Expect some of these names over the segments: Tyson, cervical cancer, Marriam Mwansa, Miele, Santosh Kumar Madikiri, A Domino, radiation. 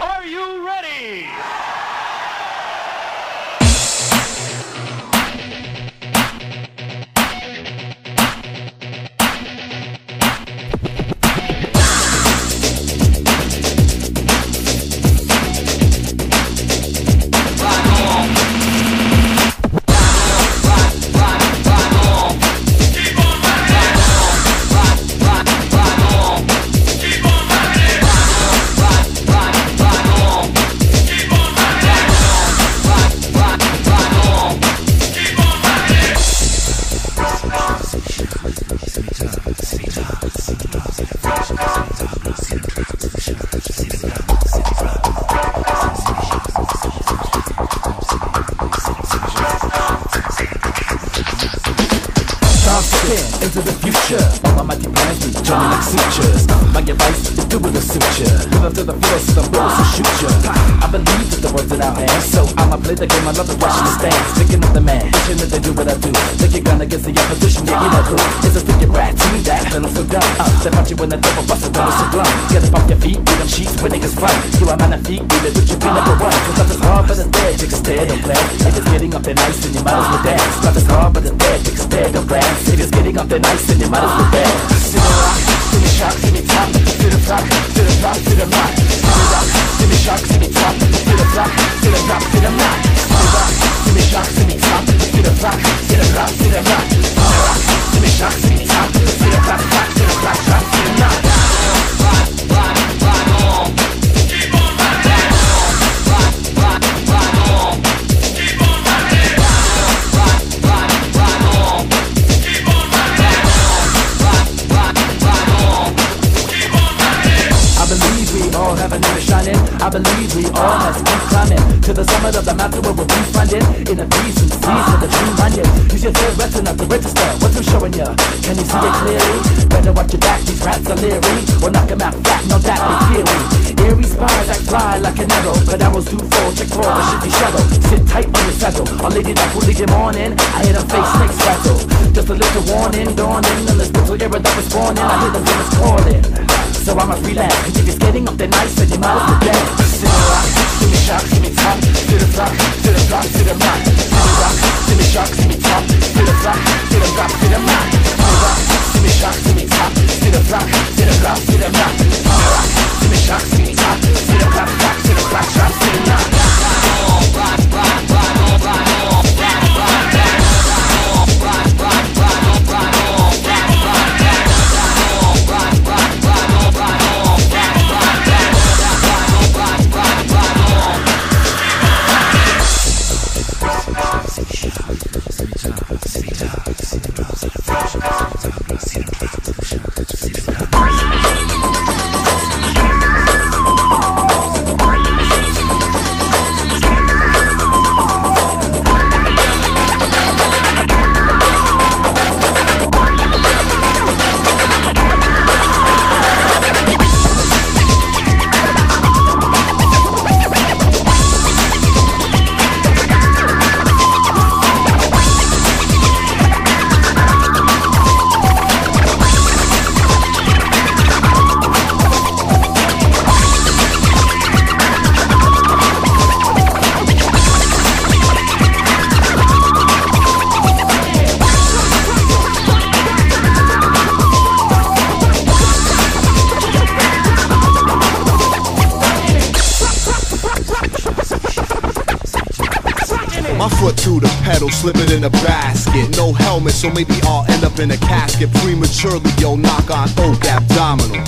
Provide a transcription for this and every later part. Are you ready? Into the future, all my mighty plans be turning like sutures. My advice is do with a suture. Live up to the force of the blows to shoot you. I believe that the words that I have, so I'ma play the game. I love to watch the stands, sticking with the man, wishing that they do what I do. Think you're gonna get the opposition, yeah, you know who. It's a sticky rat, to me that, then I'm so dumb. Step out you when I double bust it down, so glum. Get up off your feet, beat them sheets when niggas run. You are man of feet, beat it, but you be number one. Cause stuff is hard, but it's dead, take a stare, don't plan. If it's getting up there nice, then you might as well dance. Stuff is hard, but it's dead, take a stare, don't plan. If it's getting up there nice, then you might as well dance. See the rock, see the shock, see the top, see the rock, see the rock, see the rock. See the rock, see the shock, see the top, see the rock, see the rock, see the rock. See the rock, see the shock, see the top, see the rock, see the rock, see the rock. See the rock, see the shock, see the top, see the rock, see the rock, see the rock. I believe we all have to keep climbing to the summit of the mountain where we'll be finding in a breeze and seas for the tree-minded. Use your third retina not to register what I'm showing you. Can you see it clearly? Better watch your back, these rats are leery. We'll knock them out flat, no doubt they're eerie. Eerie spies that fly like an arrow, but arrows do fall, check for the shifty shadow. Sit tight on your saddle, our lady like will lead him on in. I hear them fake snakes rattle, just a little warning, dawning. And this little era that was born in, I hear them demons calling. So I must relax, cause if it's getting up there nice, then you might as well dance. See the rock, see the shock, see the top, see the rock, see the rock, see the rock. See the rock, see the shock, see the top, see the rock, see the rock, see the rock. See the rock, see the shock, see the top, see the rock, see the rock, see the rock. See the rock, see the shock, see the top, see the rock, see the rock, see the rock. Rock, rock, rock, rock, rock, rock, rock, rock. Slip it in a basket, no helmet, so maybe I'll end up in a casket prematurely. Yo, knock on oak, abdominal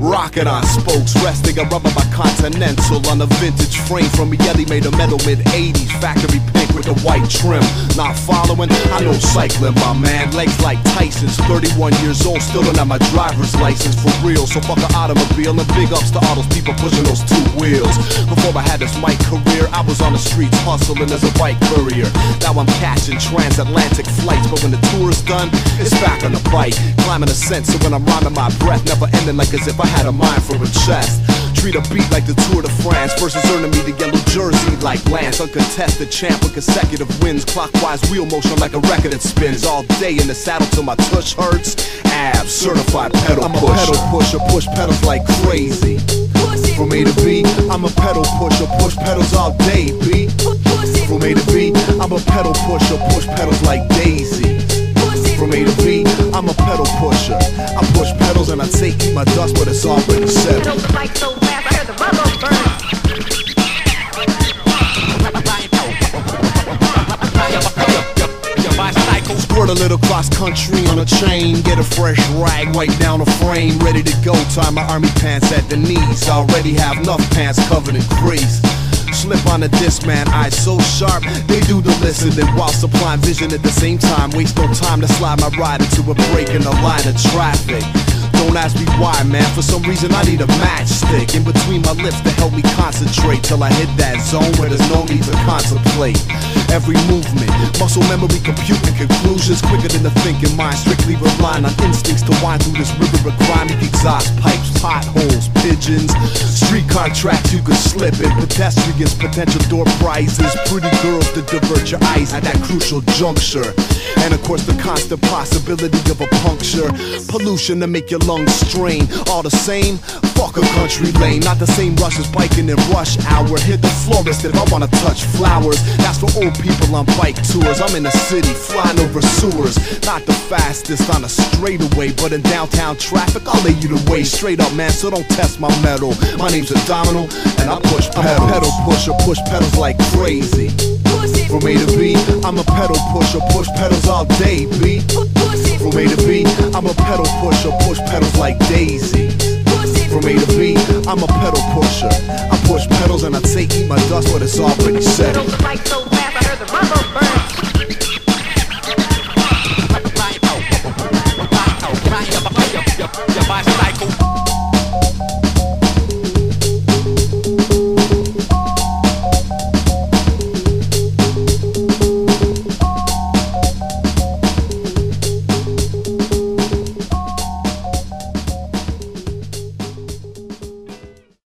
rocket on spokes, resting a rubber by Continental on a vintage frame from Miele made of metal, mid-80s, factory pink with a white trim. Not following? I know cycling, my man. Legs like Tyson's, 31 years old, still don't have my driver's license, for real. So fuck an automobile and big ups to all those people pushing those two wheels. Before I had this mic career, I was on the streets hustling as a bike courier. Now I'm catching transatlantic flights, but when the tour is done, it's back on the bike. Climbing a sense, so when I'm rhyming my breath, never ending like as if I had a mind for a chest. Treat a beat like the Tour de France versus earning me the yellow jersey like Lance. Uncontested champ with consecutive wins, clockwise wheel motion like a record that spins. All day in the saddle till my tush hurts. Abs, certified pedal push. I'm a pedal pusher, push pedals like crazy. From A to B, I'm a pedal pusher, push pedals all day, B. From A to B, I'm a pedal pusher, push pedals like Daisy. From A to B, I'm a pedal pusher. I push pedals and I take my dust, but it's all been settled. Pedals like so fast, I heard the rubber burn. Squirt a little cross country on a chain, get a fresh rag, wipe down a frame, ready to go. Tie my army pants at the knees, already have enough pants covered in grease. Slip on a disc, man, eyes so sharp, they do the listening while supplying vision at the same time. Waste no time to slide my ride into a break in the line of traffic. Don't ask me why, man, for some reason I need a matchstick in between my lips to help me concentrate till I hit that zone where there's no need to contemplate. Every movement, muscle memory, computing conclusions quicker than the thinking mind, strictly relying on instincts to wind through this river of grimy exhaust pipes, potholes, pigeons, streetcar tracks you could slip in, pedestrians, potential door prizes, pretty girls to divert your eyes at that crucial juncture, and of course the constant possibility of a puncture, pollution to make your lungs strain. All the same, fuck a country lane, not the same rush as biking in rush hour. Hit the florist if I wanna touch flowers. That's for old people on bike tours. I'm in the city, flying over sewers. Not the fastest on a straightaway, but in downtown traffic, I'll lay you the way. Straight up, man, so don't test my metal. My name's A Domino, and I push pedal. Pedal pusher, push pedals like crazy. From A to B, I'm a pedal pusher, push pedals all day, B. From A to B, I'm a pedal pusher, push pedals like Daisy. From A to B, I'm a pedal pusher. I push pedals and I take my dust, but it's all pretty set. Pedals like so fast, I heard the rubber burn.